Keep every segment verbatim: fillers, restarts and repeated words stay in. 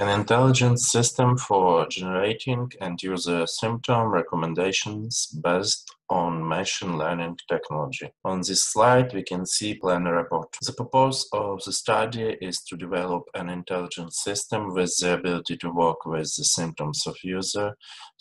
an intelligent system for generating end-user symptom recommendations based on machine learning technology. On this slide, we can see planner report. The purpose of the study is to develop an intelligent system with the ability to work with the symptoms of user,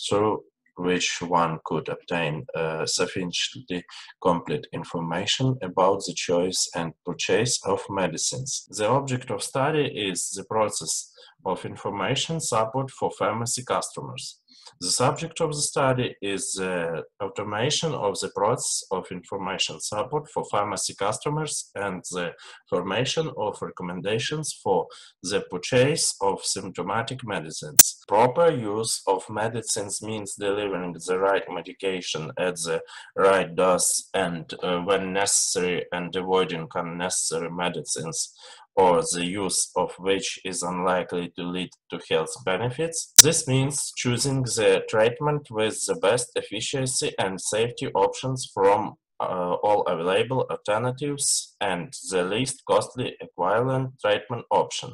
through which one could obtain uh, sufficiently complete information about the choice and purchase of medicines. The object of study is the process of information support for pharmacy customers. The subject of the study is the automation of the process of information support for pharmacy customers and the formation of recommendations for the purchase of symptomatic medicines. Proper use of medicines means delivering the right medication at the right dose and uh, when necessary, and avoiding unnecessary medicines or the use of which is unlikely to lead to health benefits. This means choosing the treatment with the best efficiency and safety options from uh, all available alternatives and the least costly equivalent treatment option.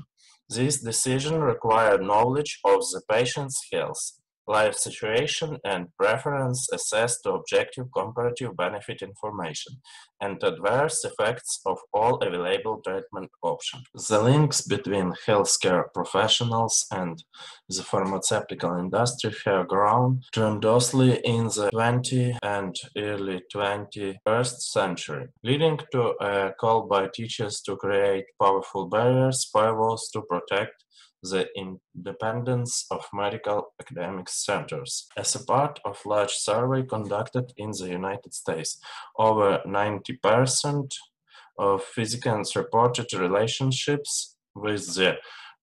This decision requires knowledge of the patient's health, life situation and preference, assess to objective comparative benefit information, and adverse effects of all available treatment options. The links between healthcare professionals and the pharmaceutical industry have grown tremendously in the twentieth and early twenty-first century, leading to a call by teachers to create powerful barriers, firewalls to protect the independence of medical academic centers. As a part of a large survey conducted in the United States, over ninety percent of physicians reported relationships with the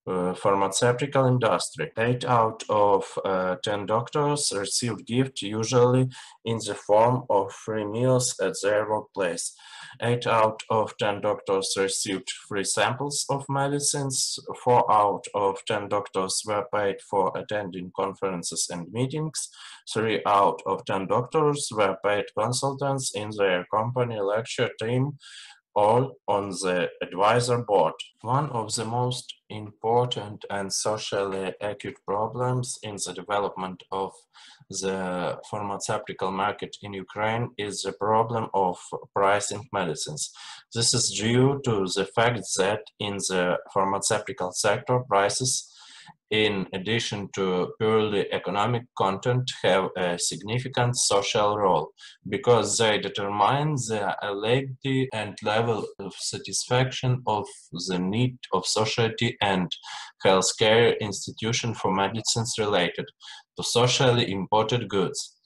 uh, pharmaceutical industry. Eight out of uh, ten doctors received gifts, usually in the form of free meals at their workplace. Eight out of ten doctors received free samples of medicines. Four out of ten doctors were paid for attending conferences and meetings. Three out of ten doctors were paid consultants in their company lecture team or on the advisor board. One of the most important and socially acute problems in the development of the pharmaceutical market in Ukraine is the problem of pricing medicines. This is due to the fact that in the pharmaceutical sector, prices, in addition to purely economic content, have a significant social role, because they determine the ability and level of satisfaction of the need of society and healthcare institution for medicines related to socially imported goods.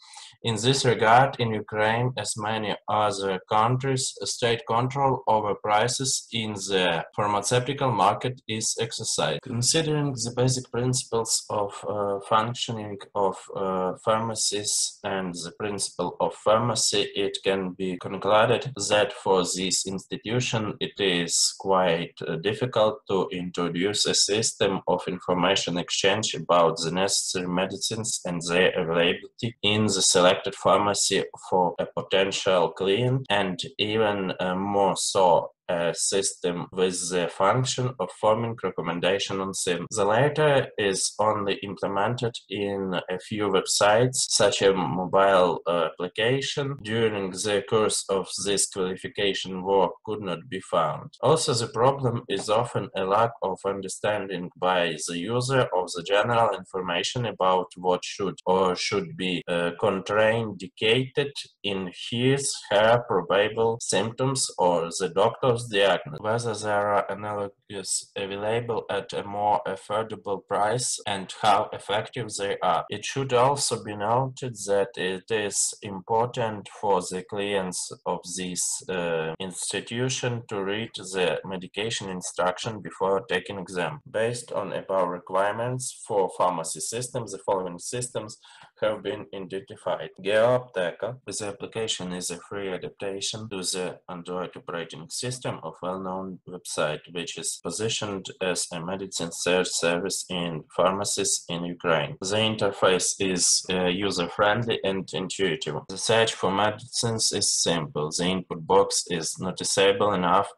In this regard, in Ukraine, as many other countries, state control over prices in the pharmaceutical market is exercised. Considering the basic principles of uh, functioning of uh, pharmacies and the principle of pharmacy, it can be concluded that for this institution it is quite uh, difficult to introduce a system of information exchange about the necessary medicines and their availability in the select pharmacy for a potential client, and even uh, more so a system with the function of forming recommendation on SIM. The latter is only implemented in a few websites, such as mobile uh, application. During the course of this qualification, work could not be found. Also, the problem is often a lack of understanding by the user of the general information about what should or should be uh, contraindicated in his, her probable symptoms or the doctor's diagnosis, whether there are analogues available at a more affordable price and how effective they are. It should also be noted that it is important for the clients of this uh, institution to read the medication instruction before taking them. Based on above requirements for pharmacy systems, the following systems have been identified. GeoApteka. This application is a free adaptation to the Android operating system of well-known website, which is is positioned as a medicine search service in pharmacies in Ukraine. The interface is uh, user-friendly and intuitive. The search for medicines is simple. The input box is noticeable enough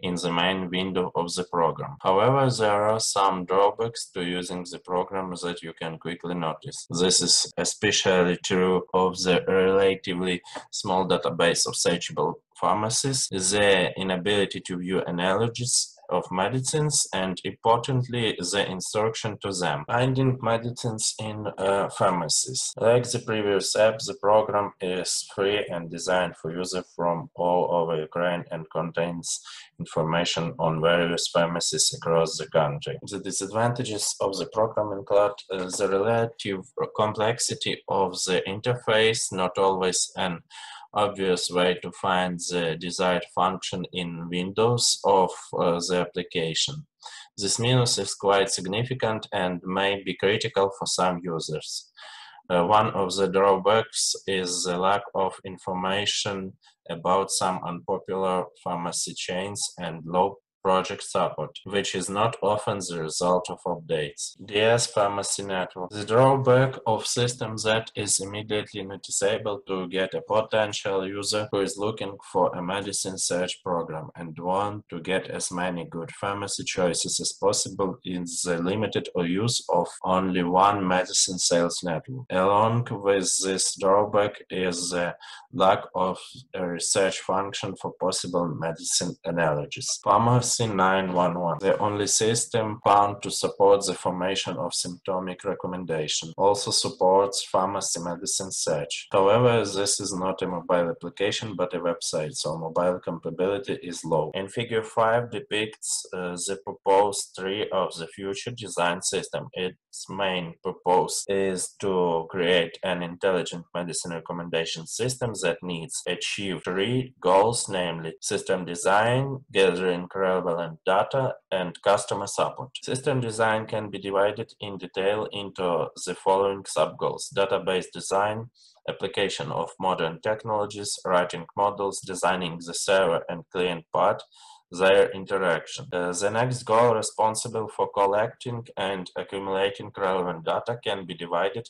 in the main window of the program. However, there are some drawbacks to using the program that you can quickly notice. This is especially true of the relatively small database of searchable pharmacies, the inability to view analogies of medicines, and importantly, the instruction to them. Finding medicines in uh, pharmacies. Like the previous app, the program is free and designed for users from all over Ukraine and contains information on various pharmacies across the country. The disadvantages of the program include uh, the relative complexity of the interface, not always an obvious way to find the desired function in windows of uh, the application. This minus is quite significant and may be critical for some users. Uh, one of the drawbacks is the lack of information about some unpopular pharmacy chains and low project support, which is not often the result of updates. D S Pharmacy Network. The drawback of system that is immediately noticeable to get a potential user who is looking for a medicine search program and want to get as many good pharmacy choices as possible is the limited use of only one medicine sales network. Along with this drawback is the lack of a research function for possible medicine analogies. Pharmacy nine one one, the only system found to support the formation of symptomatic recommendation, also supports pharmacy medicine search. However, this is not a mobile application but a website, so mobile compatibility is low. In figure five depicts uh, the proposed tree of the future design system. Its main purpose is to create an intelligent medicine recommendation system that needs to achieve three goals, namely system design, gathering relevant data, and customer support. System design can be divided in detail into the following sub-goals: database design, application of modern technologies, writing models, designing the server and client part, their interaction. Uh, the next goal, responsible for collecting and accumulating relevant data, can be divided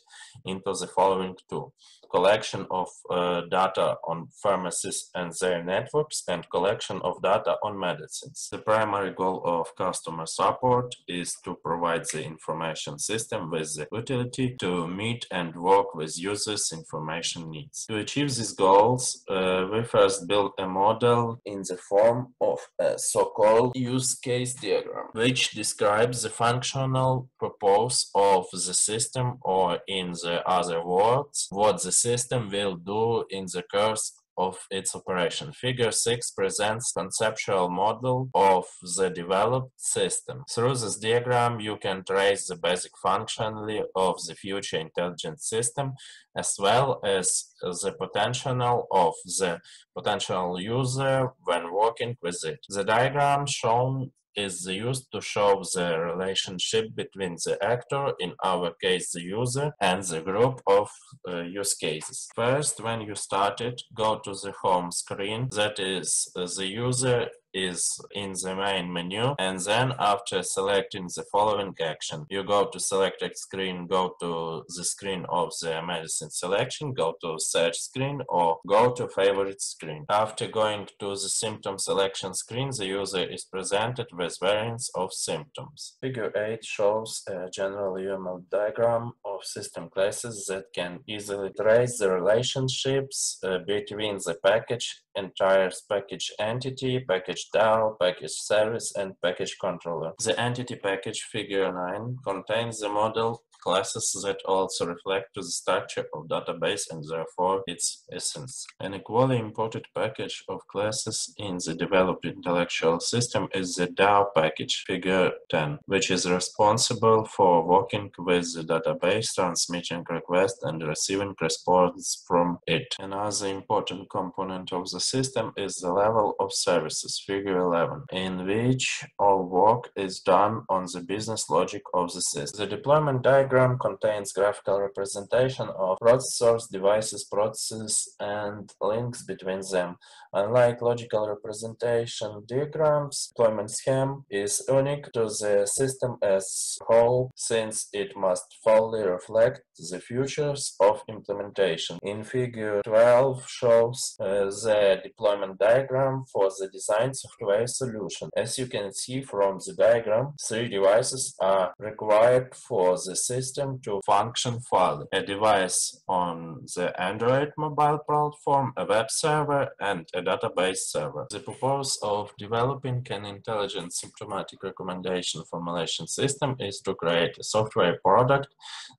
into the following two: collection of uh, data on pharmacies and their networks, and collection of data on medicines. The primary goal of customer support is to provide the information system with the utility to meet and work with users' information needs. To achieve these goals, uh, we first build a model in the form of a so-called use case diagram, which describes the functional purpose of the system, or in the other words, what the system will do in the course of its operation. Figure six presents conceptual model of the developed system. Through this diagram, you can trace the basic functionality of the future intelligent system, as well as the potential of the potential user when working with it. The diagram shown is used to show the relationship between the actor, in our case the user, and the group of uh, use cases. First, when you start it, go to the home screen, that is uh, the user is in the main menu, and then after selecting the following action, you go to selected screen, go to the screen of the medicine selection, go to search screen, or go to favorite screen. After going to the symptom selection screen, the user is presented with variants of symptoms. Figure eight shows a general U M L diagram of system classes that can easily trace the relationships uh, between the package entire, package entity, package DAO, package service, and package controller. The entity package, figure nine, contains the model classes that also reflect to the structure of database and therefore its essence. An equally important package of classes in the developed intellectual system is the DAO package, figure ten, which is responsible for working with the database, transmitting requests, and receiving response from it. Another important component of the system is the level of services, figure eleven, in which all work is done on the business logic of the system. The deployment diagram contains graphical representation of processors, devices, processes, and links between them. Unlike logical representation diagrams, deployment scheme is unique to the system as whole, since it must fully reflect the features of implementation. In figure twelve shows uh, the deployment diagram for the design software solution. As you can see from the diagram, three devices are required for the system to function fully: a device on the Android mobile platform, a web server, and a database server. The purpose of developing an intelligent symptomatic recommendation formulation system is to create a software product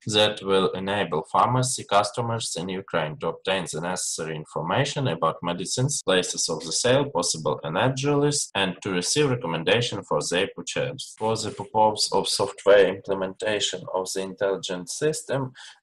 that will enable pharmacy customers in Ukraine to obtain the necessary information about medicines, places of the sale, possible energy lists, and to receive recommendation for their purchase. For the purpose of software implementation of the intelligent system,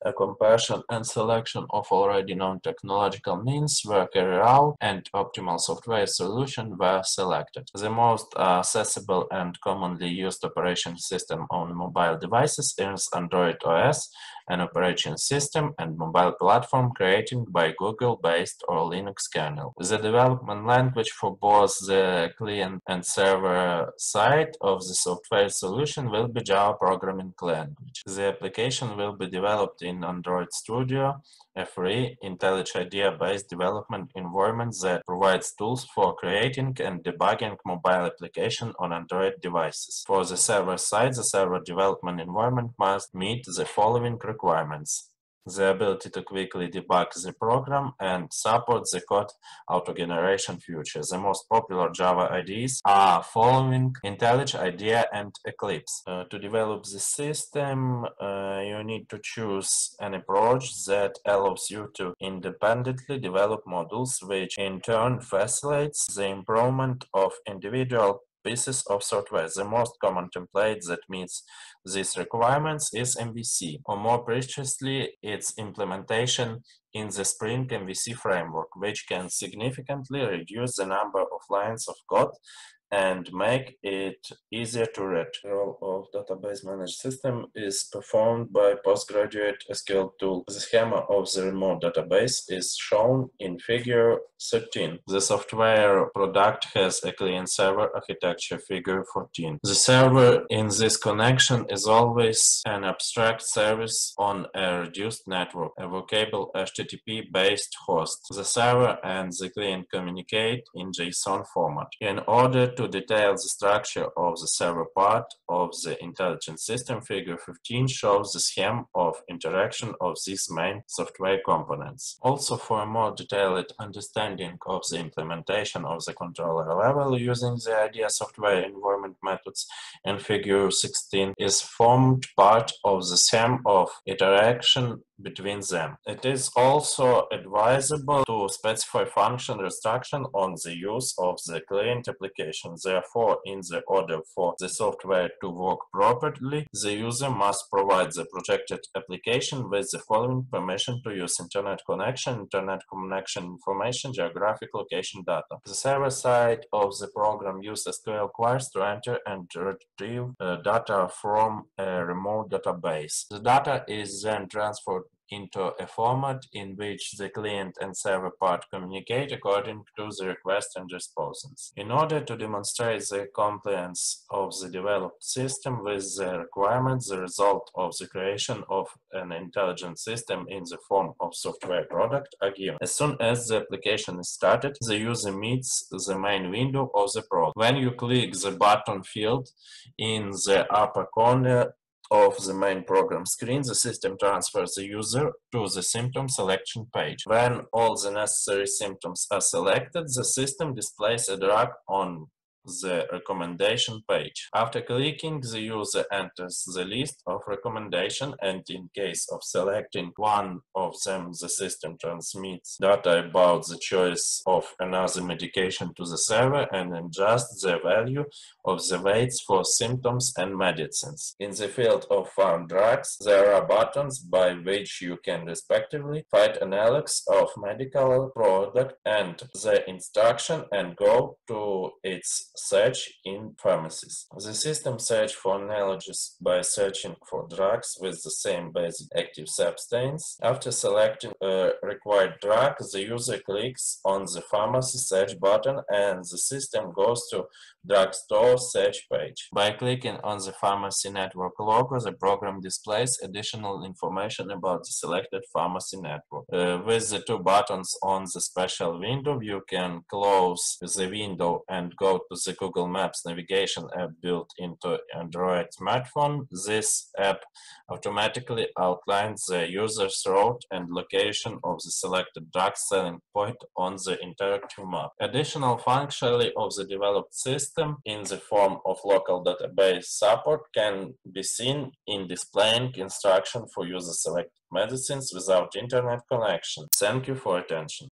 a comparison and selection of already known technological means were carried out, and optimal software solution were selected. The most accessible and commonly used operation system on mobile devices is Android O S, an operating system and mobile platform created by Google-based or Linux kernel. The development language for both the client and server side of the software solution will be Java programming language. The application will be developed in Android Studio, a free IntelliJ IDEA-based development environment that provides tools for creating and debugging mobile application on Android devices. For the server side, the server development environment must meet the following requirements: the ability to quickly debug the program and support the code auto-generation feature. The most popular Java I D Es are following: IntelliJ IDEA and Eclipse. Uh, to develop the system, uh, you need to choose an approach that allows you to independently develop modules, which in turn facilitates the improvement of individual pieces of software. The most common template that meets these requirements is M V C, or more precisely, its implementation in the Spring M V C framework, which can significantly reduce the number of lines of code and make it easier to read. The role of database managed system is performed by postgraduate S Q L tool. The schema of the remote database is shown in figure thirteen. The software product has a client-server architecture, figure fourteen. The server in this connection is always an abstract service on a reduced network, a vocable H T T P-based host. The server and the client communicate in JSON format. In order to detail the structure of the server part of the intelligent system, figure fifteen shows the scheme of interaction of these main software components. Also, for a more detailed understanding of the implementation of the controller level using the IDEA software environment methods in figure sixteen is formed part of the scheme of interaction between them. It is also advisable to specify function restriction on the use of the client application. Therefore, in the order for the software to work properly, the user must provide the projected application with the following permission to use: internet connection, internet connection information, geographic location data. The server side of the program uses S Q L queries to enter and retrieve uh, data from a remote database. The data is then transferred into a format in which the client and server part communicate according to the request and responses. In order to demonstrate the compliance of the developed system with the requirements, the result of the creation of an intelligent system in the form of software product are given. As soon as the application is started, the user meets the main window of the product. When you click the button field in the upper corner of the main program screen, the system transfers the user to the symptom selection page. When all the necessary symptoms are selected, the system displays a drag on the recommendation page. After clicking, the user enters the list of recommendations, and in case of selecting one of them, the system transmits data about the choice of another medication to the server and adjusts the value of the weights for symptoms and medicines. In the field of farm drugs, there are buttons by which you can respectively find analogs of medical product and the instruction and go to its search in pharmacies. The system search for analogs by searching for drugs with the same basic active substance. After selecting a required drug, the user clicks on the pharmacy search button and the system goes to drugstore search page. By clicking on the Pharmacy Network logo, the program displays additional information about the selected pharmacy network. Uh, with the two buttons on the special window, you can close the window and go to the Google Maps navigation app built into Android smartphone. This app automatically outlines the user's route and location of the selected drug selling point on the interactive map. Additional functionality of the developed system in the form of local database support can be seen in displaying instruction for user selected medicines without internet connection. Thank you for attention.